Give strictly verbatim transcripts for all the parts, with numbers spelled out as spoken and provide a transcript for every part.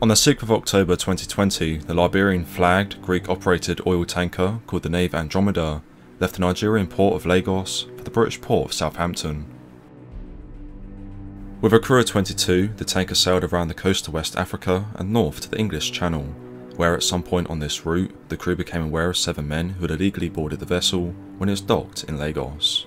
On the sixth of October twenty twenty, the Liberian-flagged, Greek-operated oil tanker called the Nave Andromeda left the Nigerian port of Lagos for the British port of Southampton. With a crew of twenty-two, the tanker sailed around the coast to West Africa and north to the English Channel, where at some point on this route, the crew became aware of seven men who had illegally boarded the vessel when it was docked in Lagos.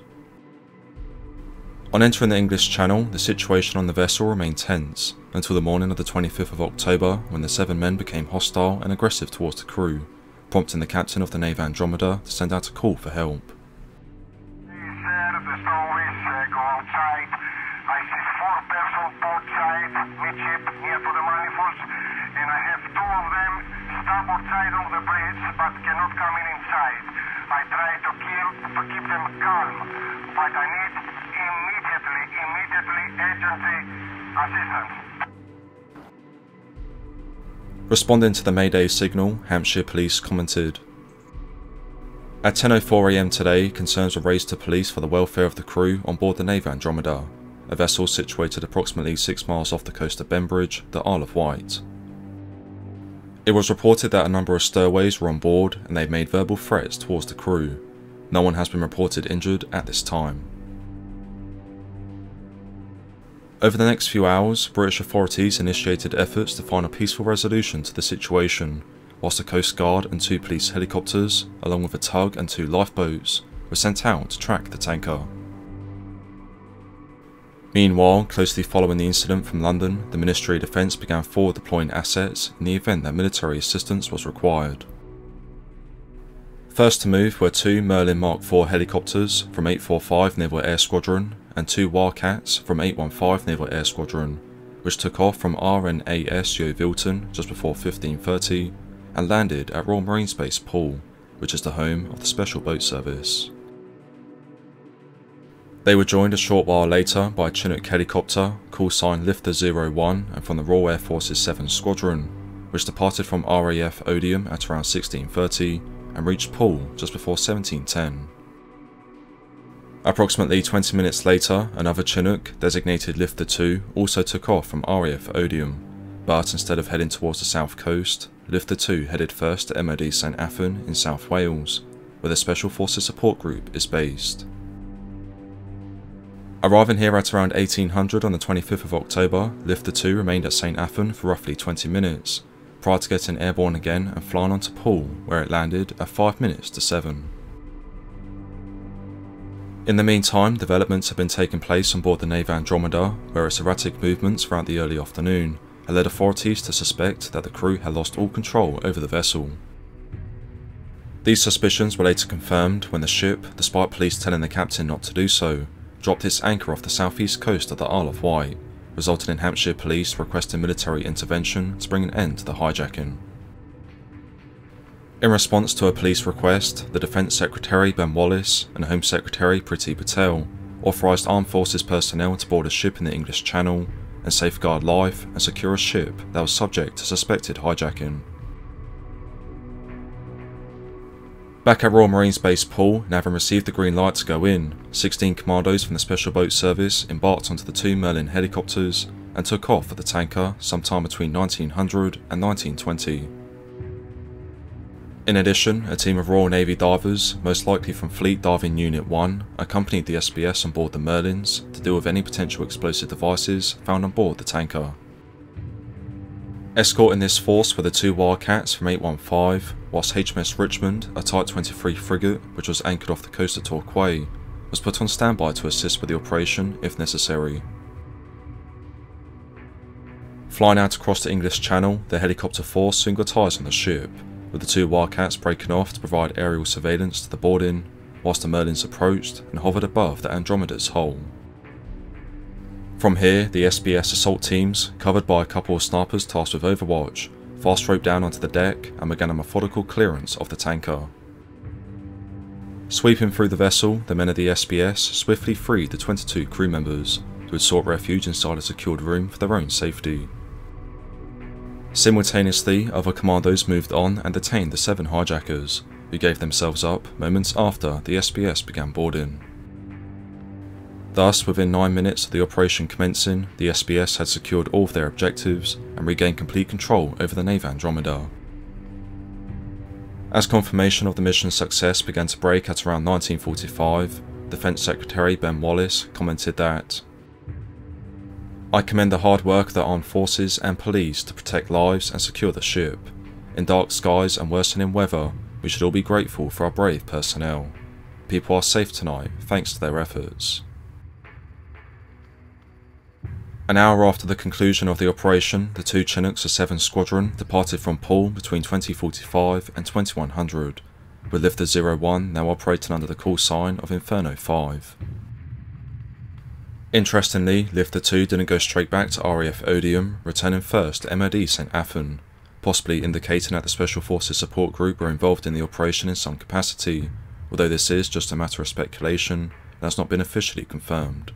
On entering the English Channel, the situation on the vessel remained tense until the morning of the twenty-fifth of October, when the seven men became hostile and aggressive towards the crew, prompting the captain of the Nave Andromeda to send out a call for help. He said the storm is uh, go outside. I see four persons port side, midship, near to the manifolds, and I have two of them starboard side of the bridge, but cannot come in inside. I try to kill to keep them calm, but I need immediately, immediately agency assistance. Responding to the Mayday signal, Hampshire Police commented, "At ten oh four a m today, concerns were raised to police for the welfare of the crew on board the Nave Andromeda, a vessel situated approximately six miles off the coast of Bembridge, the Isle of Wight. It was reported that a number of stowaways were on board and they made verbal threats towards the crew. No one has been reported injured at this time." Over the next few hours, British authorities initiated efforts to find a peaceful resolution to the situation, whilst the Coast Guard and two police helicopters, along with a tug and two lifeboats, were sent out to track the tanker. Meanwhile, closely following the incident from London, the Ministry of Defence began forward deploying assets in the event that military assistance was required. First to move were two Merlin Mark four helicopters from eight forty-five Naval Air Squadron and two Wildcats from eight one five Naval Air Squadron, which took off from R N A S Yeovilton just before fifteen thirty and landed at Royal Marines Base Poole, which is the home of the Special Boat Service. They were joined a short while later by a Chinook helicopter, call sign Lifter zero one, and from the Royal Air Force's seventh Squadron, which departed from R A F Odiham at around sixteen thirty and reached Poole just before seventeen ten. Approximately twenty minutes later, another Chinook, designated Lifter two, also took off from R A F Odiham, but instead of heading towards the south coast, Lifter two headed first to M O D St Athan in South Wales, where the Special Forces Support Group is based. Arriving here at around eighteen hundred on the twenty-fifth of October, Lifter two remained at St Athan for roughly twenty minutes, prior to getting airborne again and flying onto Poole, where it landed at five minutes to seven. In the meantime, developments have been taking place on board the Nave Andromeda, where its erratic movements throughout the early afternoon had led authorities to suspect that the crew had lost all control over the vessel. These suspicions were later confirmed when the ship, despite police telling the captain not to do so, dropped its anchor off the southeast coast of the Isle of Wight, resulting in Hampshire Police requesting military intervention to bring an end to the hijacking. In response to a police request, the Defence Secretary Ben Wallace and Home Secretary Priti Patel authorised armed forces personnel to board a ship in the English Channel and safeguard life and secure a ship that was subject to suspected hijacking. Back at Royal Marines Base Poole, and having received the green light to go in, sixteen commandos from the Special Boat Service embarked onto the two Merlin helicopters and took off for the tanker sometime between nineteen hundred and nineteen twenty. In addition, a team of Royal Navy divers, most likely from Fleet Diving Unit one, accompanied the S B S on board the Merlins to deal with any potential explosive devices found on board the tanker. Escorting this force were the two Wildcats from eight one five, whilst H M S Richmond, a Type twenty-three frigate which was anchored off the coast of Torquay, was put on standby to assist with the operation if necessary. Flying out across the English Channel, the helicopter force soon got eyes on the ship, with the two Wildcats breaking off to provide aerial surveillance to the boarding, whilst the Merlins approached and hovered above the Andromeda's hull. From here, the S B S assault teams, covered by a couple of snipers tasked with overwatch, fast roped down onto the deck and began a methodical clearance of the tanker. Sweeping through the vessel, the men of the S B S swiftly freed the twenty-two crew members, who had sought refuge inside a secured room for their own safety. Simultaneously, other commandos moved on and detained the seven hijackers, who gave themselves up moments after the S B S began boarding. Thus, within nine minutes of the operation commencing, the S B S had secured all of their objectives and regained complete control over the Nave Andromeda. As confirmation of the mission's success began to break at around nineteen forty-five, Defence Secretary Ben Wallace commented that, "I commend the hard work of the armed forces and police to protect lives and secure the ship. In dark skies and worsening weather, we should all be grateful for our brave personnel. People are safe tonight thanks to their efforts." An hour after the conclusion of the operation, the two Chinooks of seven Squadron departed from Poole between twenty forty-five and twenty-one hundred, with Lifter zero one now operating under the call sign of Inferno five. Interestingly, Lifter two didn't go straight back to R A F Odiham, returning first to M O D St Athan, possibly indicating that the Special Forces Support Group were involved in the operation in some capacity, although this is just a matter of speculation and has not been officially confirmed.